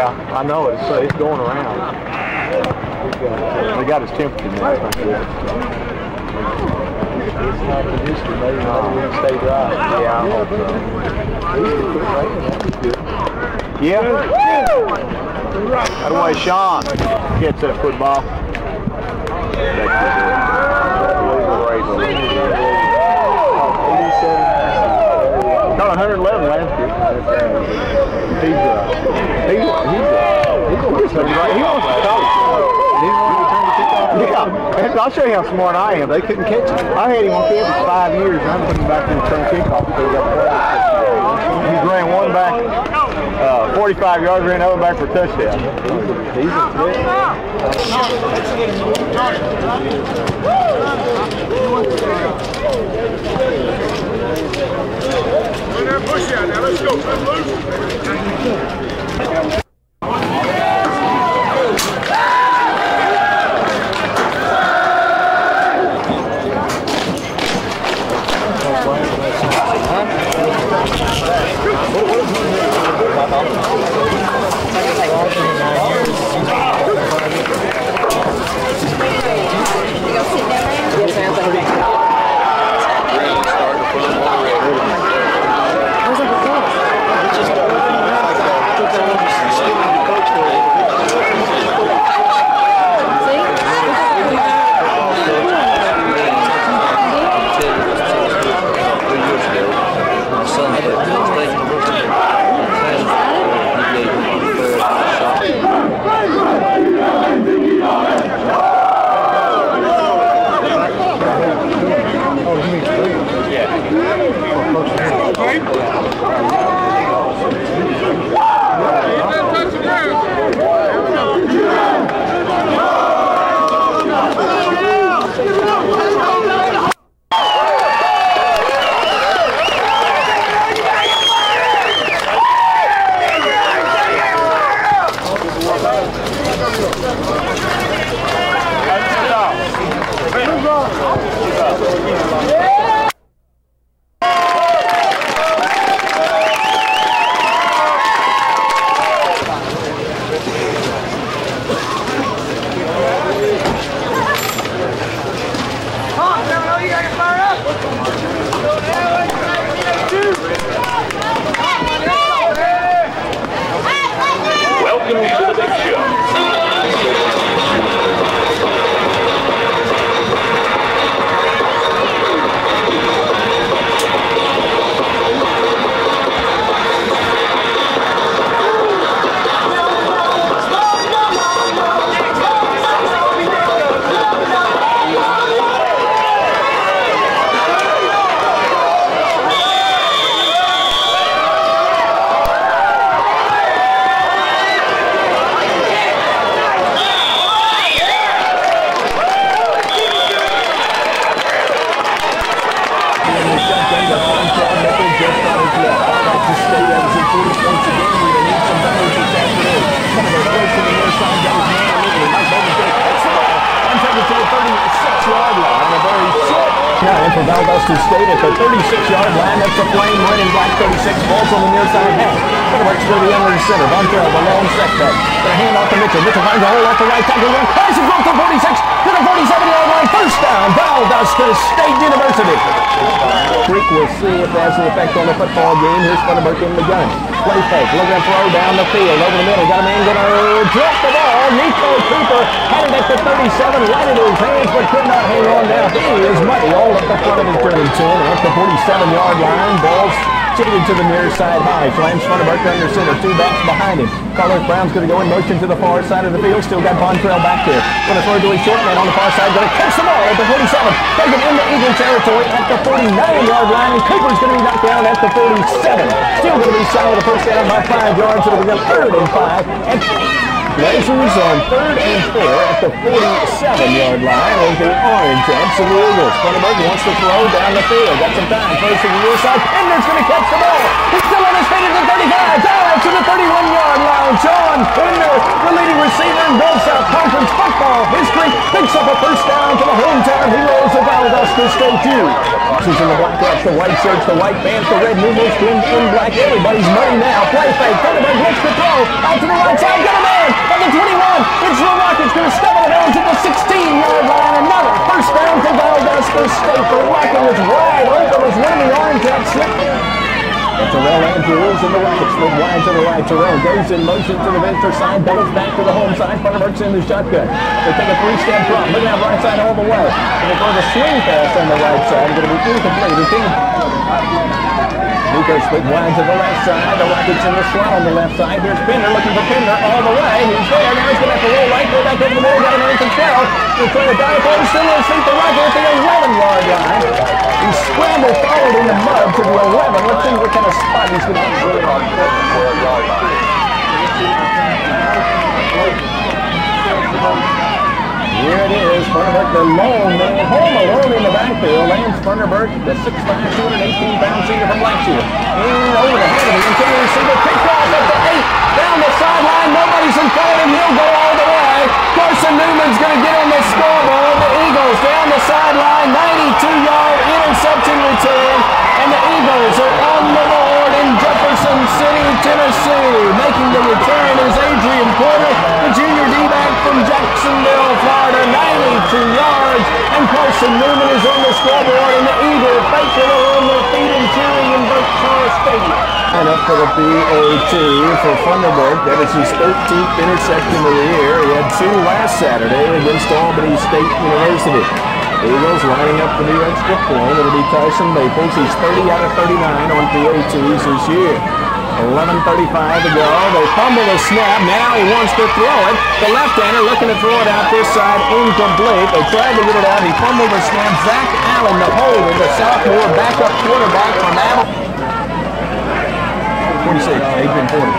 Yeah, I know it's going around. They got his temperature now. It's like the history, maybe not even stay dry. Yeah, I hope so. Yeah. That way, Sean gets that football. Not 111 last year. He wants to college. Yeah, I'll show you how smart I am. They couldn't catch him. I had him on campus for 5 years, and I'm putting him back in the return kickoff because he got he's ran one back. 45 yards, ran over back for a touchdown. He's a Valdosta State at the 36-yard line. That's the flame winning block 36. Balls on the near side half. Quarterback's to the under center. Bontrell, the long set back. The hand off to Mitchell. Mitchell finds a hole off the right tackle. Carson broke the 46 to the 47-yard line. First down, Valdosta State University. Creek will see if it has an effect on the football game. Here's Funderburk in the gun. Play fake. Look at throw down the field. Over the middle. Got a man going to drop the ball. Nico Cooper had it at the 37. Landed his hands but could not hang on down. He is muddy all up the front. At the 47-yard line, balls cheated to the near side high. Lance Funderburk under center, two backs behind him. Carlos Brown's going to go in motion to the far side of the field. Still got Bontrell back there. Going to throw to his short man on the far side. Going to catch the ball at the 47. Take it into Eagle territory at the 49-yard line. Cooper's going to be knocked down at the 47. Still going to be shy with a first down by 5 yards. It'll be 3rd and 5. And Blazers on 3rd and 4 at the 47-yard line on the orange jumps of the Eagles. Funderburk wants to throw down the field. Got some time. First to the near side. Pinner's going to catch the ball. He's still on his feet at the 35. Down to the 31-yard line. John Inder, the leading receiver in Gulf South Conference football history, picks up a first down to the hometown heroes of Valdosta Valdosta State do. This is in the blackouts, the white shirts, the white pants, the red numerals, green in black. Everybody's money now. Play fake. Funderburk hits the throw. Out to the right side. Got a man on the 21. It's the Rockets going to step on the bounds at the 16-yard line. Another first down to Valdosta State. The Rocket was wide open. It was one of the arm caps. Terrell Andrews in the right, split wide to the right. Terrell goes in motion to the venture side, doubles back to the home side. Funderburk's in the shotgun. They take a three-step drop. Look at that right side all the way. And they throw the swing pass on the right side. Going to be incomplete. Nico split wide to the left side. The Rockets in the slot on the left side. Here's Pinner looking for Pinner all the way. He's there. Now he's going to have to roll right. Go back over the middle. Got an open foul. He's trying to dive on. Still in the the Rocket at the 11-yard line. He scrambled forward in the mud to the 11. Let's see what kind of spot he's going to be really on the 4-yard line. Here it is. Funderburk, the lone man. Home alone in the backfield. Lance Funderburk, the 6'5", 218-pound senior from Blackshear. And over the head of the interior receiver. Picked off at the 8. Down the sideline. Nobody's in front of him. He'll go all the way. Carson Newman's going to get on the scoreboard. The Eagles down the sideline. 92-yard interception return. And the Eagles are on the board in Jefferson City, Tennessee. Making the return is Adrian Porter, the junior D-back from Jacksonville, Florida. 92 yards. And Carson Newman is on the scoreboard. And the Eagles faithful on their feet and cheering in Buck Carr Stadium. And up for the BAT for Funderburk. That is his 13th interception of the year. He had two last Saturday against Albany State University. Eagles lining up for the extra point. It'll be Tyson Maples. He's 30 out of 39 on BATs this year. 11:35 to go. They fumble the snap. Now he wants to throw it. The left-hander looking to throw it out this side. Incomplete. They tried to get it out. He fumbled the snap. Zach Allen, the holder, the sophomore backup quarterback from Albany. 46, Adrian Porter.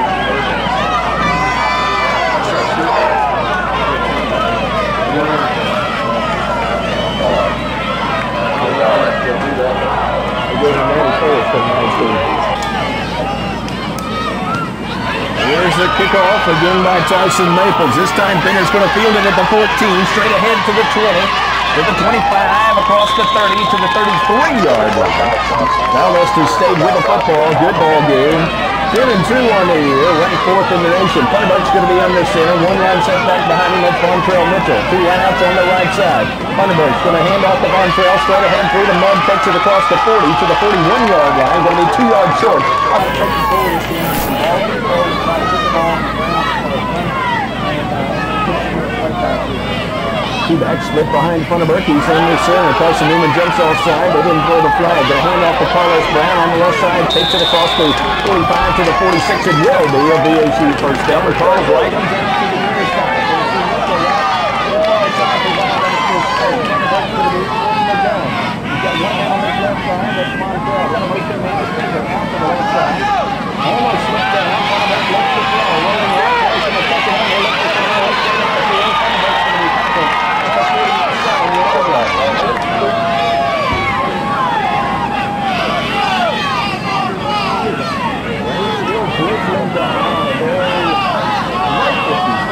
Here's the kickoff again by Tyson Maples. This time Pinner's going to field it at the 14, straight ahead to the 20. To the 25, across the 30, to the 33-yard line. Valdosta State with the football. Good ball game. 10-2 on the year, ranked 4th in the nation. Funderburk's going to be under center. One round set back behind him at Bontrell Mitchell. Two outs on the right side. Funderburk's going to hand off to Bontrell. Straight ahead through the mud. Takes it across the 40 to the 41-yard line. Going to be 2 yards short. Back split behind Funderburk. He's in the center. Carson Newman jumps offside. They didn't throw the flag. They hand off to Carlos Brown on the left side. Takes it across the 45 to the 46. It will be a BAU first down. Carlos right. Almost slipped down. Funderburk left the throw. Rolling right place in the second half. Right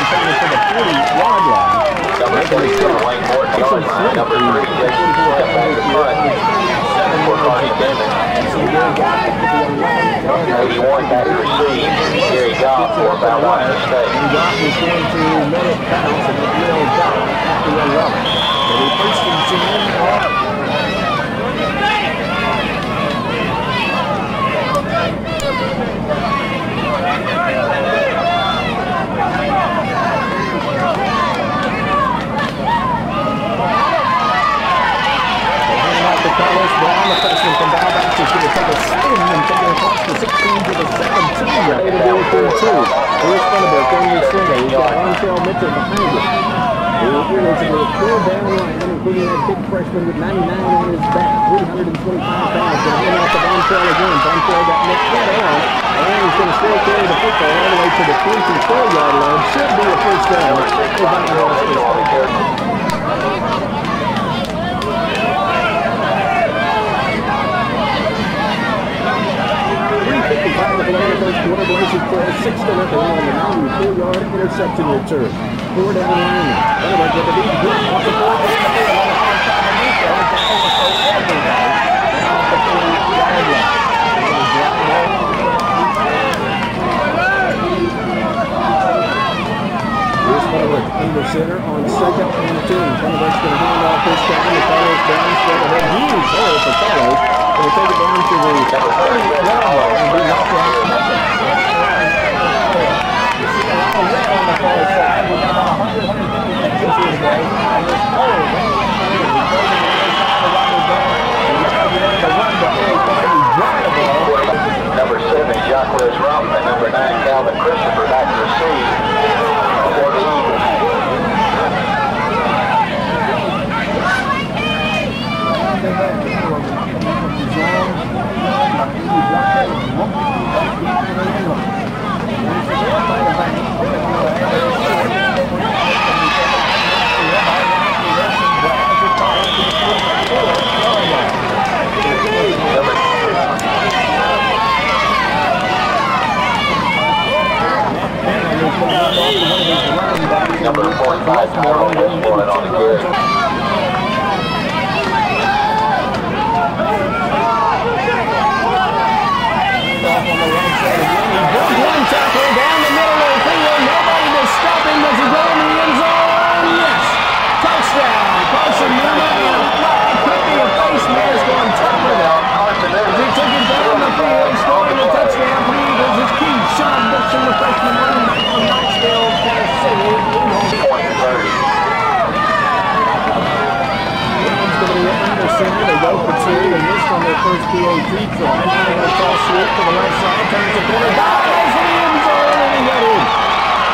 and taking it to the 40-yard line. Number 27, Wayne Ford, yard line. Number 3, Jason Ford, back to front. 7 for Carney Bennett. 81 back to receive. Gary Goff for Valdosta State. Goff is going to let it bounce and it will down at the 11. And he puts them to him. Carlos Brown, the freshman from Valdosta, is going to take a spin and take it across the 16 to the 17. They're going to do it through two. Here's Funderburk on the extender. He's got Ancel Mitchell behind him. He's going to throw down line, including that big freshman with 99 on his back, 325 pounds. And then off to Bontrell again. Bontrell got nicked that on, and he's going to still carry the football all the way to the 24-yard line. Should be a first down. One of Blazers for a 6th and 11 on the 94-yard interception return. 4 down line. Funderburk with the lead. Off the 4 down the field. Here's Funderburk under center on 2nd and 2. Funderburk's going to hand off this down. The Carlos Brown straight ahead. Huge hole for Carlos. Going to take it down to the 30-yard line and be knocked out for nothing. Number 7, Jacquez Rump, and number 9, Calvin Christopher, back to receive. Number 45, Terrell Andrews on the carry. One tackle down the middle of the field. Nobody was stopping. Does he go in the end zone? Yes. Touchdown. Carson-Newman. And a flag could be a face mask on top of that. As he took it down the field, scoring a touchdown for the Eagles. It's key. Sean Dixon, the freshman running back from Knoxville, Tennessee. They go for 2 and missed on their first PAT try. Now they cross it to the left side, turns the corner, dives in the end zone, and he got in.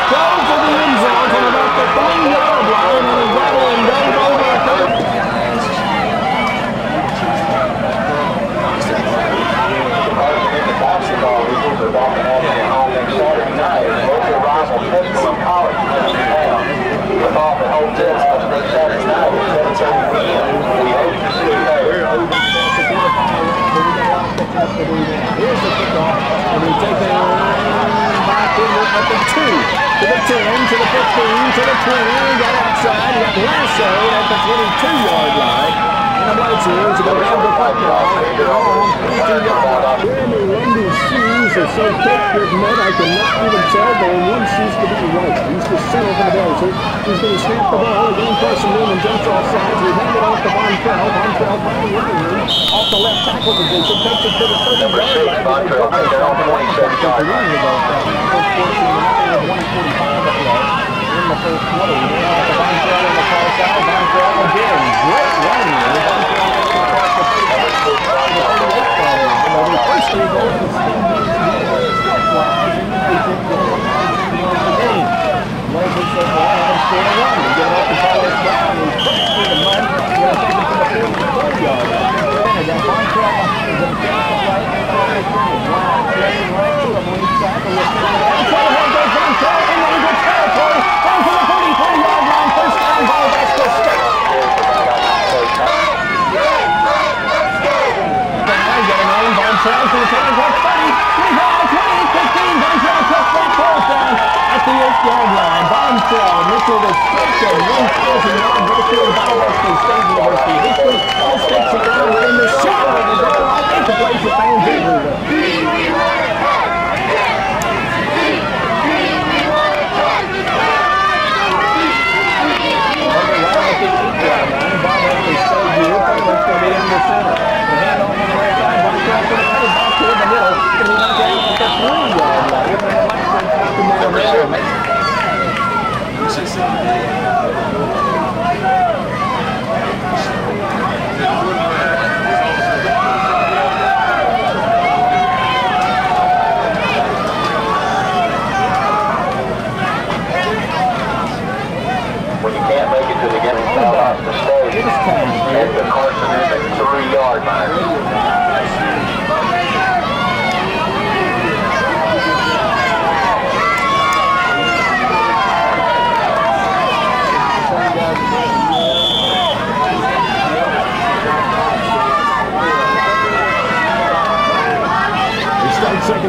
Goes to the end zone from about the 3-yard line, and he got in, dove over a third. Basketball Eagles are walking all day home next Saturday night. Local rival Pinner and College is in town. With all the hotels on next Saturday night at 7:30 p.m. Here's the kickoff, and we take that line back in at the 2, to the 10, to the 15, to the 20, got outside, got lassoed at the 22-yard line, and the Blazers are going to have the football, and Wendy's shoes are so thick with mud I can knock through themselves, but one seems to be right. He's the center for the Blazers. He's going to snap the ball, again Carson Newman jumps off sides, we hand it off to Bontrell, finally running off the left tackle position, takes it to the 30-yard line, Bontrell takes it off the 27-yard line. First 14 with 145 at left in the first 20, now to Bontrell on the far side, Bontrell again, great run here, Bontrell across the first three goals to the Blazers so far haven't scored a run. They get it off to Carlos Brown, who pushed through the mud. He's going to take it to the 44-yard line. They got Bontrell behind him. They got the right hand on the field. Brown playing right to him. Lead tackle with Bontrell. Here goes Bontrell in the Eagle territory. Down to the 44-yard line. First down by Valdosta State. Brown getting on. Bontrell to the 30-yard line. 8-yard line. Bontrell. Mitchell was picked at 1,001 Westfield by Western State University. This was all sticks around in the shower. There's a lot of Blazer fans everywhere. At the Carson-Newman 3-yard line. They start second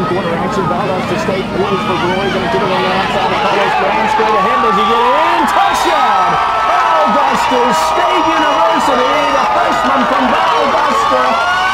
quarter action. Valdosta State blows for glory. Going to get it on the outside of Carlos Brown. Straight ahead. Does he get it in? Touchdown! Valdosta State University, the freshman from Valdosta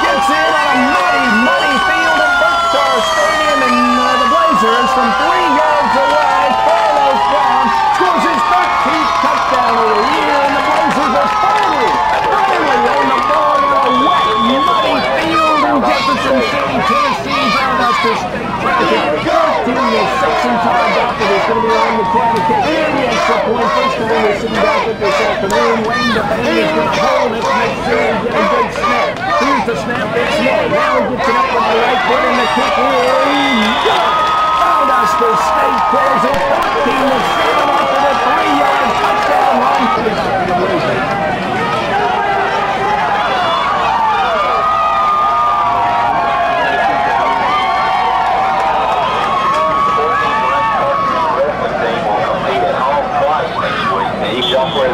gets in on a muddy, muddy field at Buck Carr Stadium, and the Blazers from 3 yards away, Carlos Brown scores his 13th touchdown of the year, and the Blazers are finally on the ball in a wet, muddy field in Jefferson City, Tennessee. Valdosta State tries to go to the section times after this, going to be on the corner kick in the extra point. First of all, we're this afternoon, Wayne the Pinner is controlling it, makes sure he gets a good snap. Here's the snap, it's no. Now gets it up on the right foot and the kick in. Valdosta State clears it 14-7 after the 3-yard touchdown run for the Blazers. Away.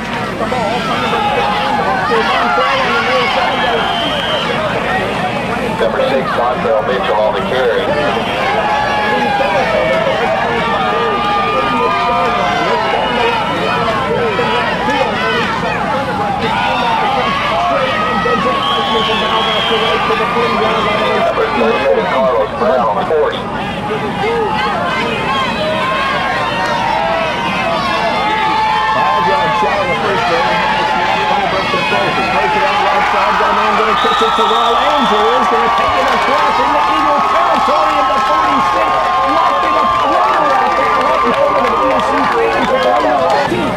That's the ball. Funderburk down. Bontrell on the near side. Number 6, Bontrager Mitchell on the carry. Number 38, Carlos Brown on the force. Pitch it to Terrell Andrews. They're taking a cross in the Eagle territory at the 46. Nothing a player out there. Right over the BC fans are on the team.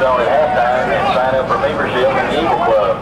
Zone at halftime and sign up for membership in the Eagle Club.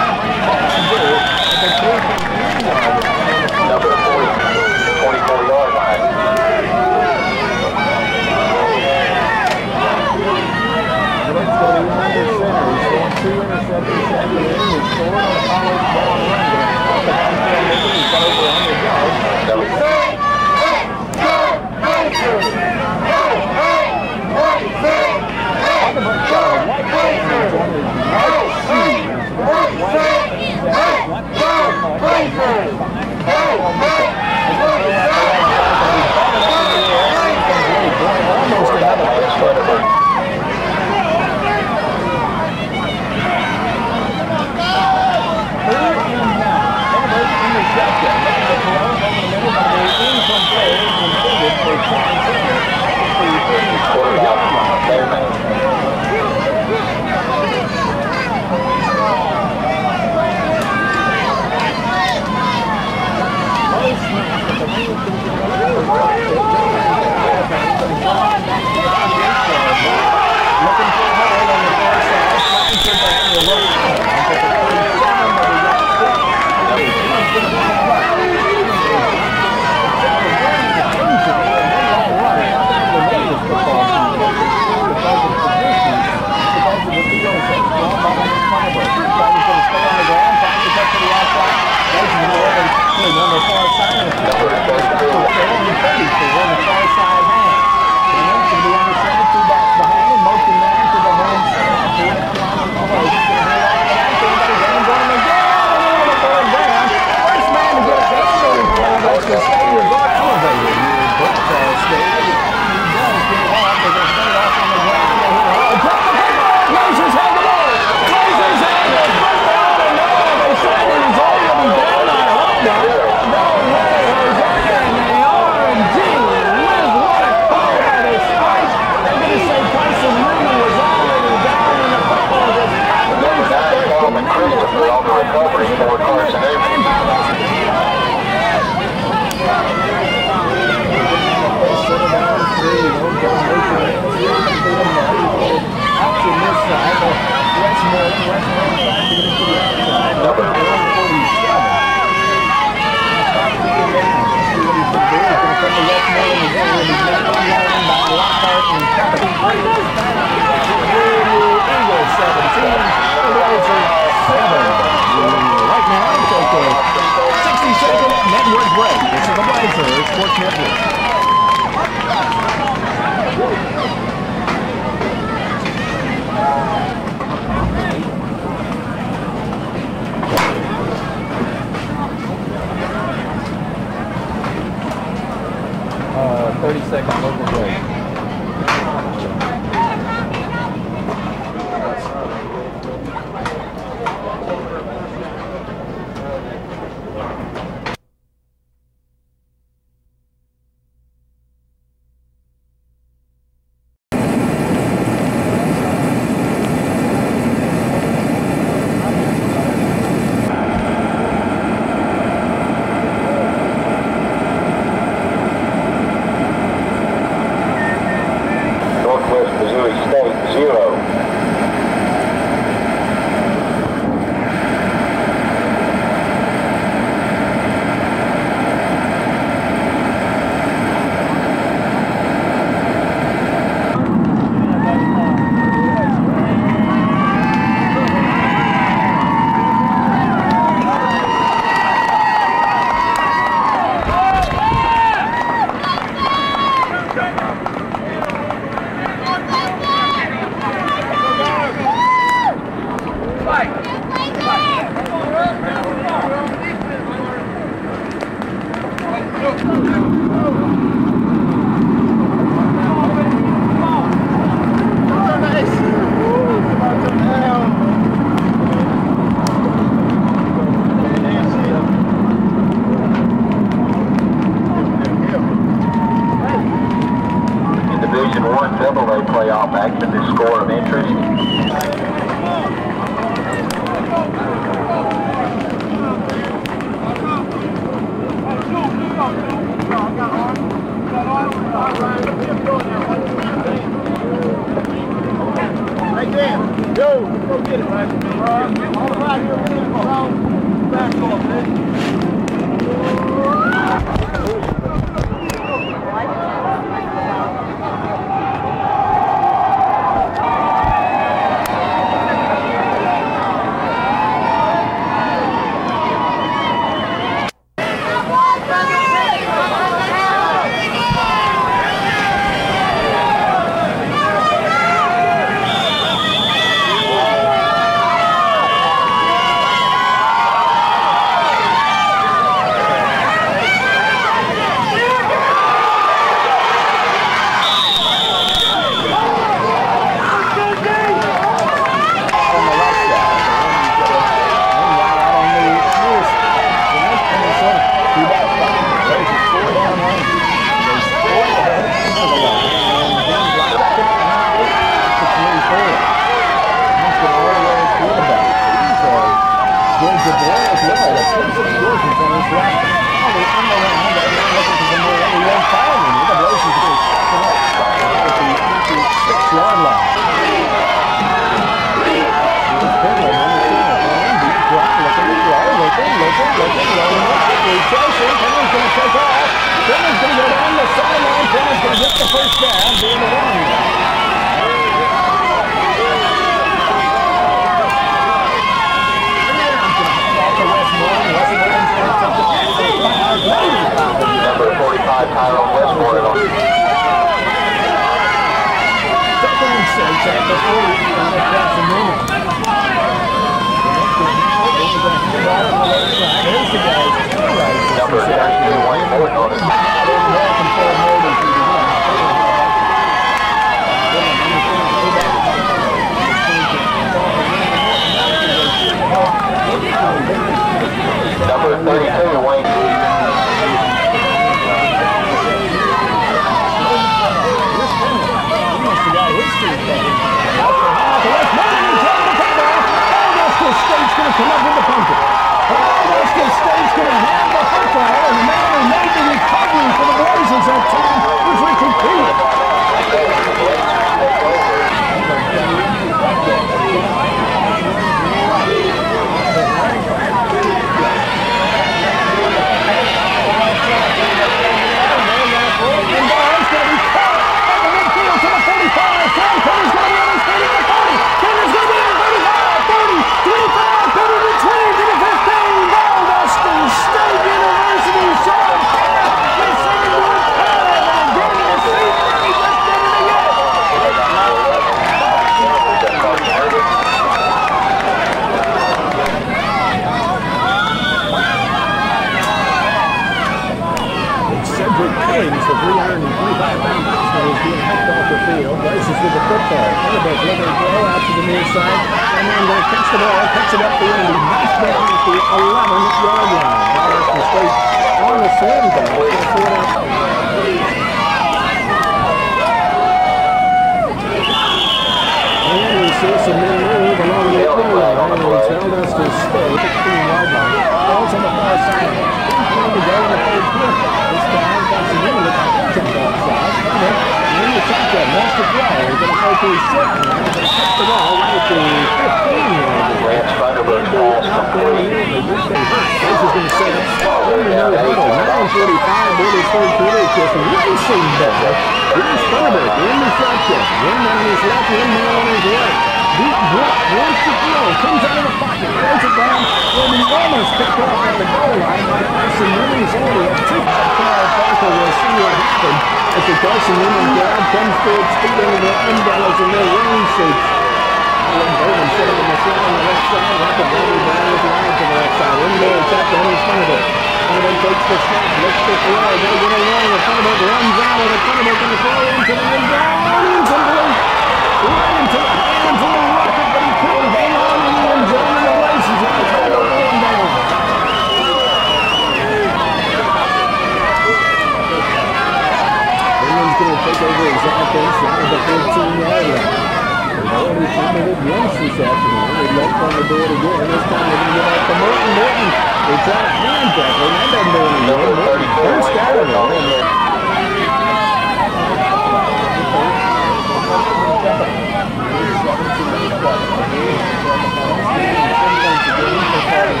It's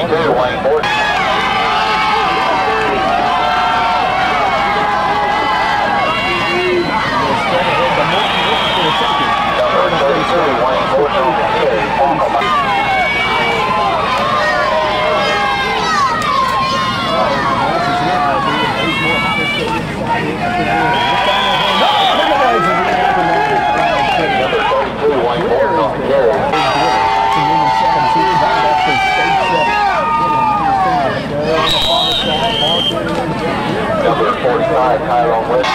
Inder, Wayne Ford. Number 32, Wayne Ford, Carlos. Number 45, Tyron West.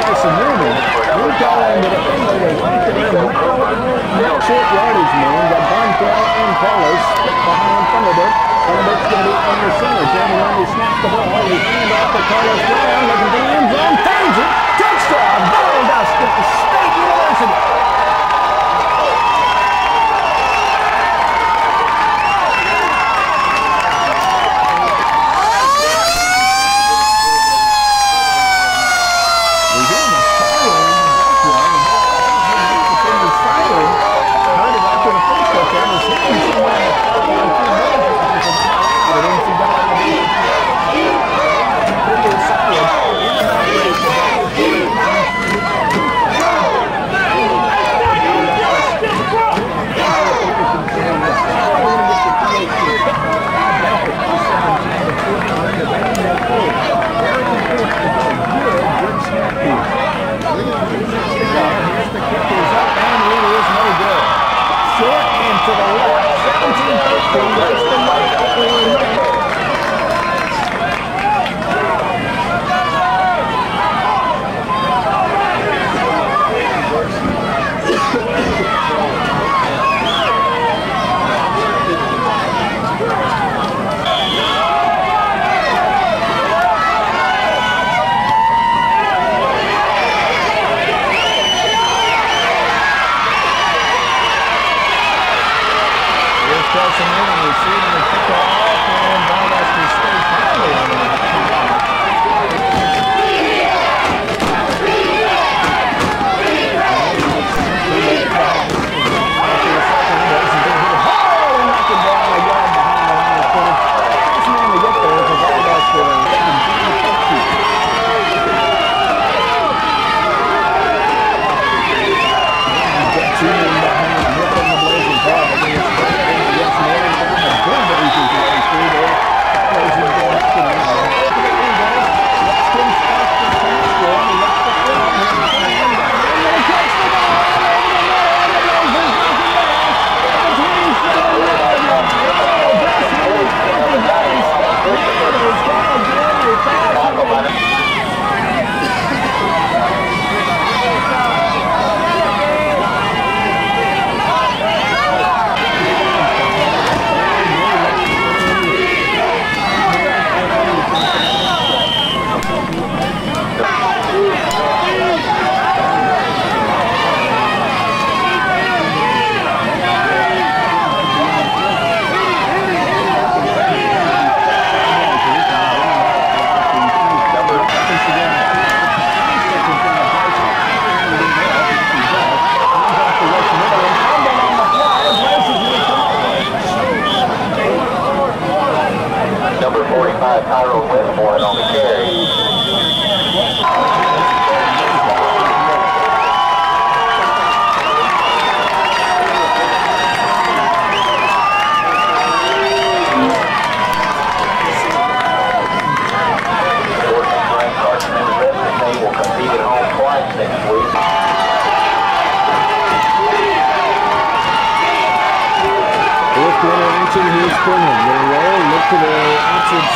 Carson-Newman University.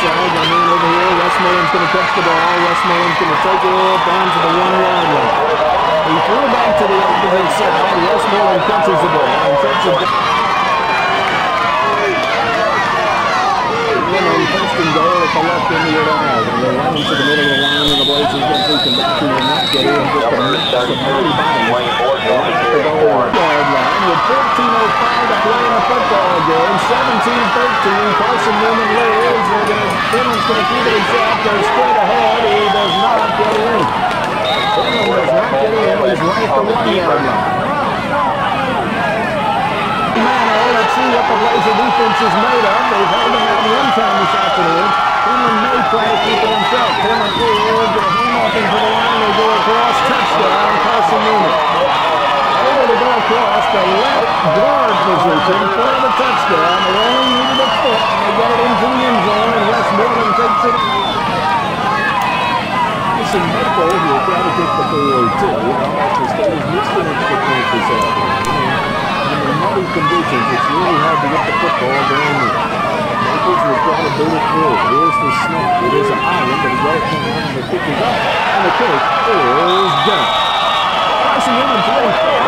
side. My man over here. Westmoreland's going to catch the ball. Westmoreland's going to take it up onto the one-yard line. He threw it back to the opposite side. Westmoreland catches the ball and takes it down. And goal at the left end of the line. And they're running to the middle of the line, and the Blazers going to do conduction and not get in. Just a massive hurry by Wayne Ford. The goal-yard line with 14:05 to play in the football game. 17-13. Carson-Newman leads. Pinner's going to keep it himself. They're straight ahead. He does not get in. Pinner does not get in. He's right at the one-yard line. What the Blazer defense is made of. They've held him out one time this afternoon. Pinner may try to keep it himself. Pinner field, they're hand-offing for the line. They go across, touchdown, Carson-Newman. Able to go across, the left guard position for the touchdown. They only needed a foot, and they got it into the end zone, and Westmoreland takes it. Tyson Maples will try to get the field, too. He's got his misdemeanor for this afternoon. In muddy conditions, it's really hard to get the football down there. Maples will try to do it through. Here's the snap. It is an island, but he got it coming in. The kick is up, and the kick is down. Carson-Newman plays for 13.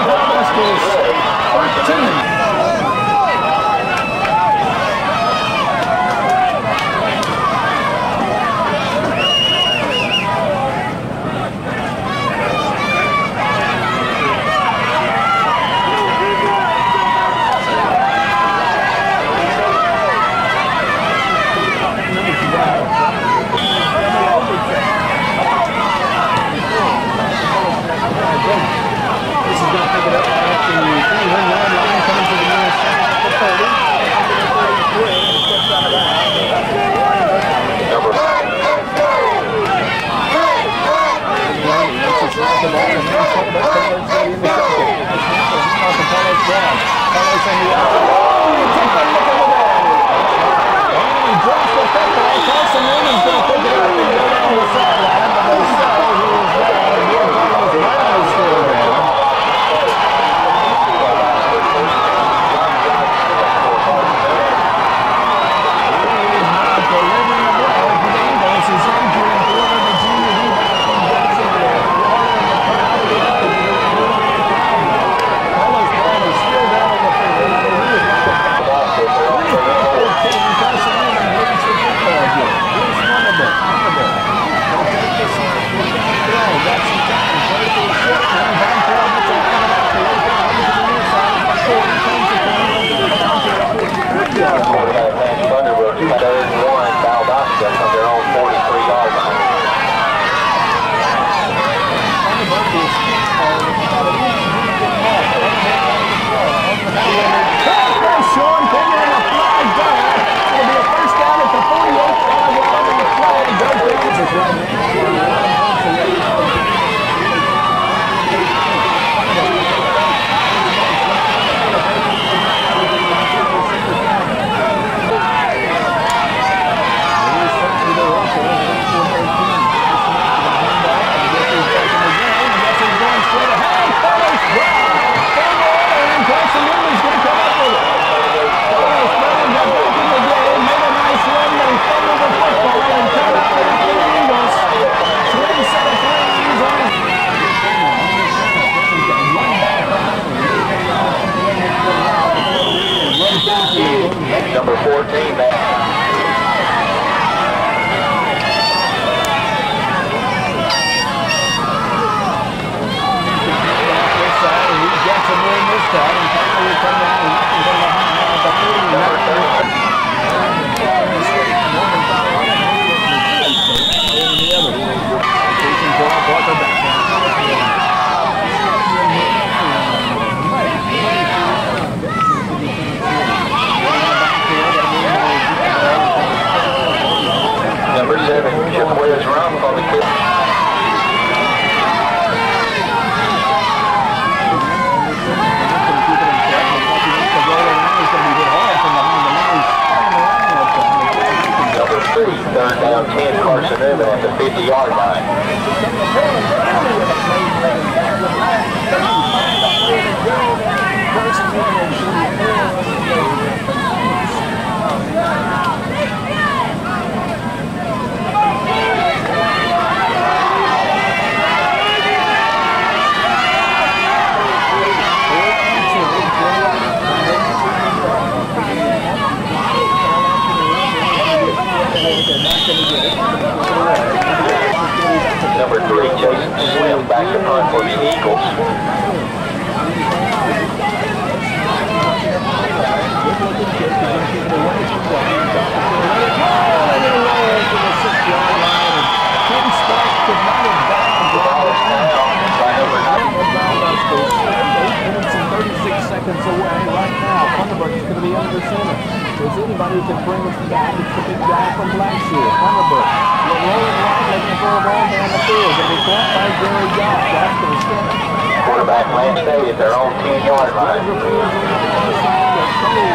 back to punt for the Eagles. Away right now. Funderburk is going to be under center. If there's anybody who can bring us back, it's the big guy from Blackshear. Funderburk will roll it right, looking for a ball down the field. They'll be caught by Jerry Goff. That's going to step. Quarterback Lance Day at their own 10-yard line. They're wet. They're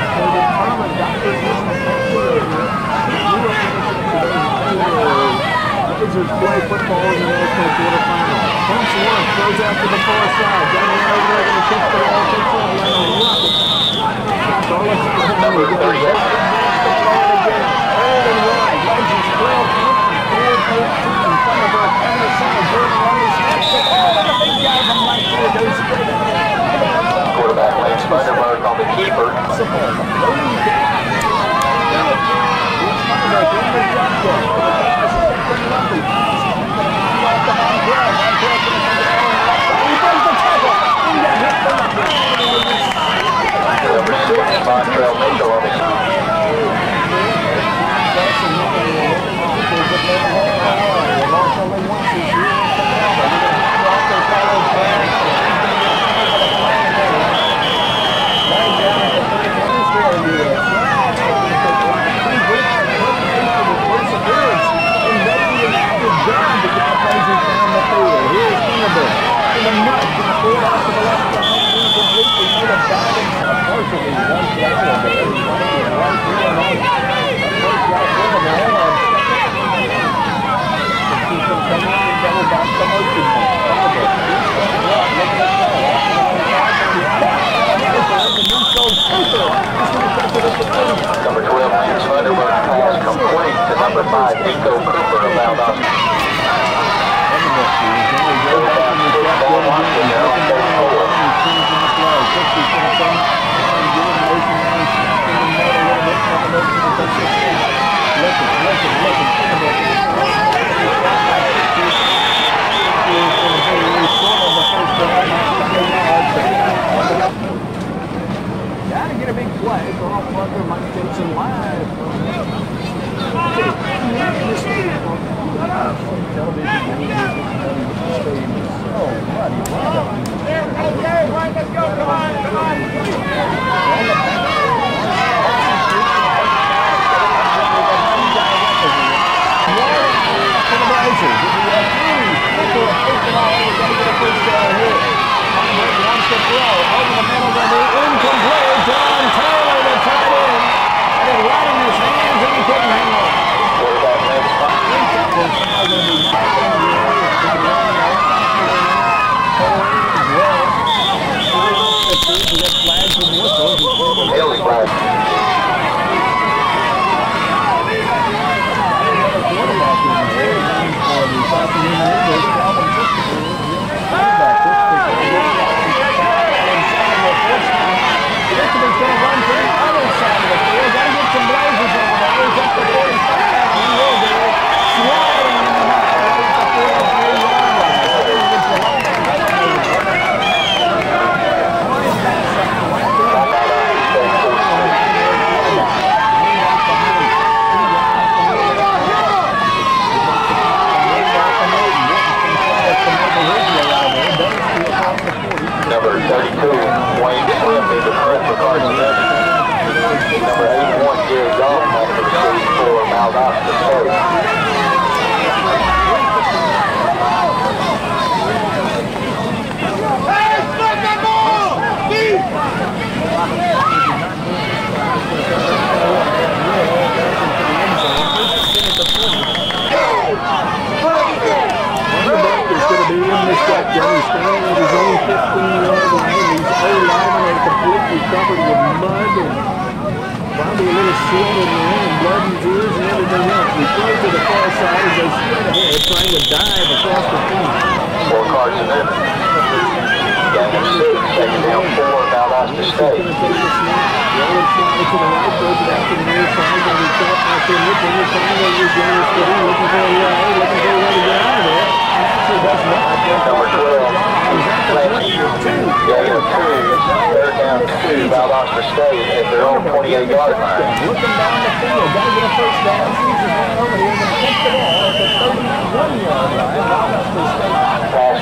determined. Dr. Blazers play football in the national quarterfinal. Punch one goes after the far side. Down the over there, going to kick the ball. Kicks up like a rocket. Carlos Brown is going to throw it again. Old and wide. Blazers 12, 24, 14. In front of our other side. Jordan Rose has the ball. And the big guy from Lightfield goes straight ahead. Quarterback Lance Funderburk on the keeper. Bontrager Mitchell on the Number 12, Lance Funderburk, pass complete to number 5, Nico Cooper of Valdosta. Gotta get a big play for all Parker, Mike Jensen live from television. So muddy. Okay, right, let's go. Come on, come on. Incomplete. John Taylor, the tight end, had it right in his hands and he couldn't hang on. He's going to run to the other side of the field. Got to get some Blazers over there. He's up to 45. He will do it. Sliding in the night. He's up to 32. Wayne Ford is the current for Carson-Newman. Number 81, Jerry Goff, number 2 for Valdosta State. Hey, fuck that ball! Deep! Funderburk is going to be in this shotgun. He's standing at his own 15-yard line. Completely covered with mud and probably a little sweat in the end, blood and tears and everything else. We play to the far side as they straight ahead, trying to dive across the field. 4 Carson-Newman. Down 6, second down 4, about Valdosta State. Number 12, Lance Funderburk improves third down 2, Valdosta State at their own 28-yard line. Pass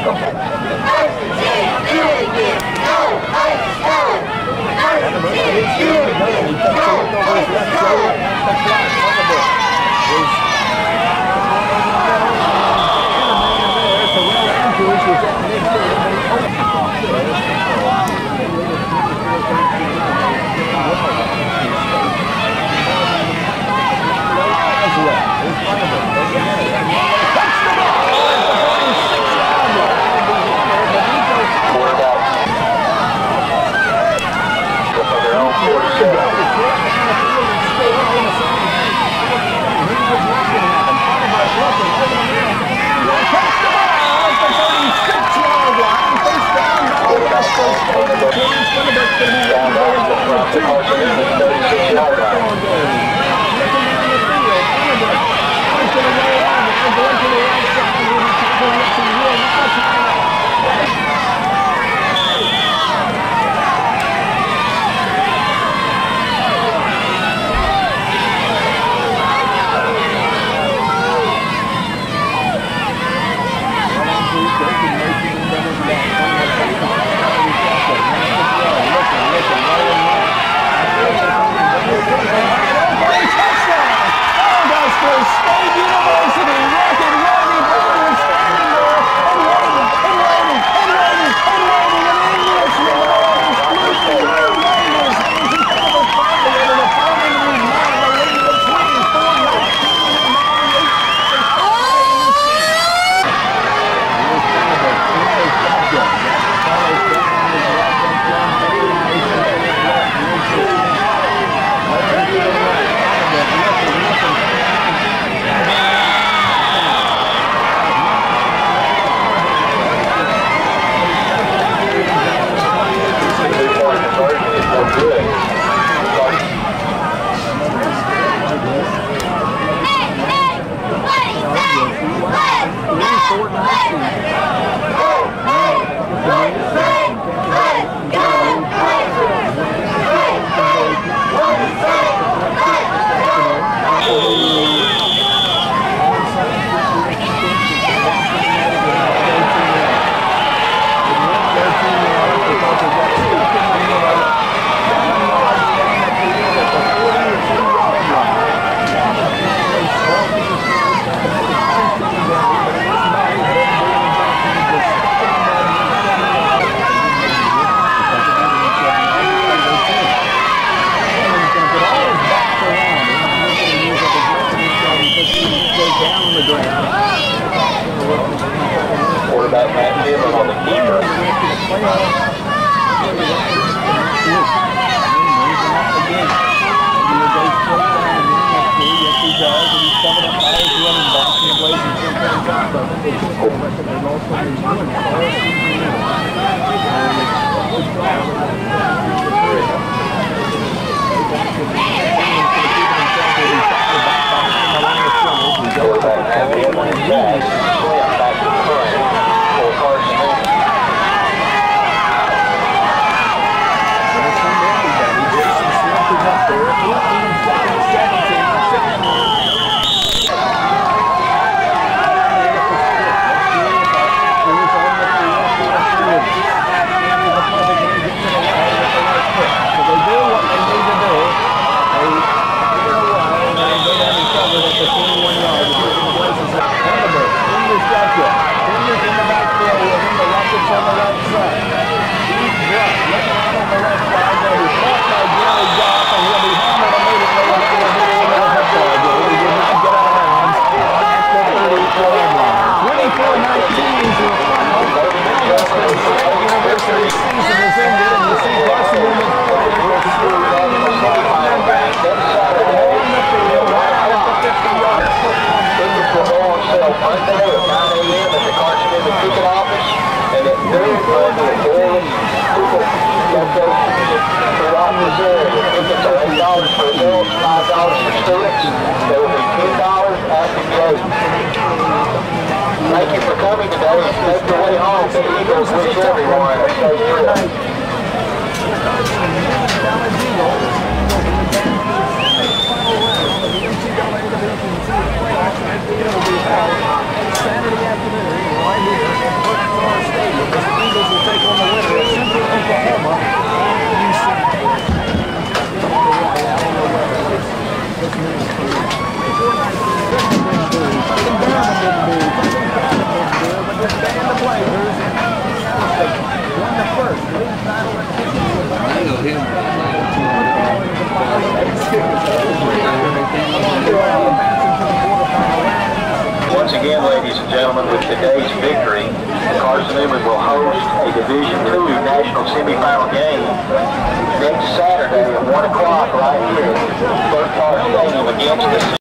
Eagles with everyone. Saturday afternoon, right here at Buck Carr Stadium, the Eagles will take on the winner of Central Oklahoma and UC. Once again, ladies and gentlemen, with today's victory, Carson-Newman will host a Division II national semifinal game next Saturday at 1 o'clock right here at Buck Carr Stadium against the